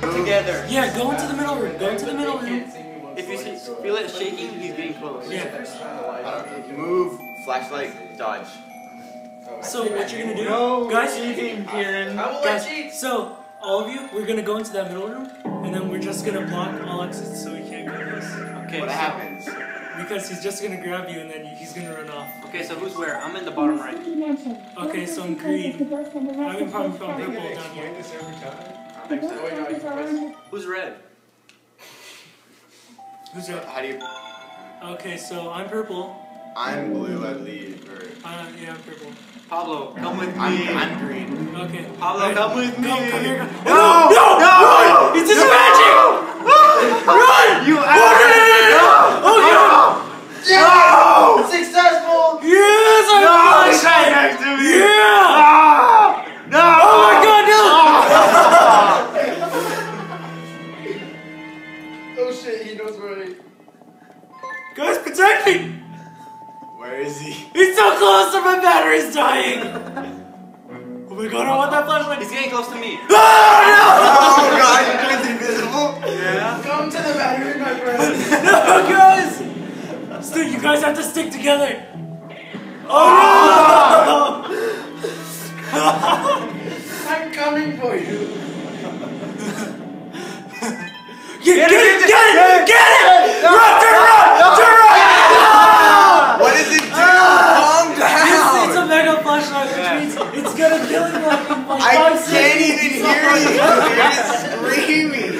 Together. Yeah, go into the middle room. Go into the middle room. If you feel it shaking, he's getting close. Yeah. Move. Flashlight. Dodge. So what you're gonna do, guys? Cheating, Kieran. Guys, so all of you, we're gonna go into that middle room, and then we're just gonna block all exits so he can't get this. Okay. What happens? Because he's just gonna grab you and then he's gonna run off. Okay, so who's where? I'm in the bottom right. Okay, so I'm green. I'm in probably purple down here. Who's red? Who's red? How do you? Okay, so I'm purple. I'm blue, I leave. Yeah, I'm purple. Pablo, come with me. I'm green. Okay. Pablo, right. Come with me. Come here. No! No! No! Run! It's just magic! Run! You out! No! Successful! Yes, I won! No, he's right next to me! Yeah! Ah, no! Oh my god, no! Oh shit, he knows where he is. Guys, protect me! Where is he? He's so close that my battery's dying! Oh my god, I want that flashlight! He's getting close to me! Oh no! Oh god, you guys invisible? Yeah? Come to the battery, my friend! No, guys! Still, you guys have to stick together. Oh no! I'm coming for you. Get it! Get it! Run, turn around! What is it doing? Calm down. It's a mega flashlight, which means it's gonna kill him like I can't even hear you. You're screaming.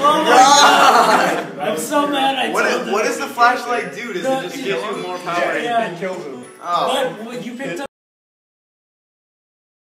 Oh my god! I'm so mad what does the flashlight do? Does it just give you more power? Yeah, it kills him. Oh. But you picked up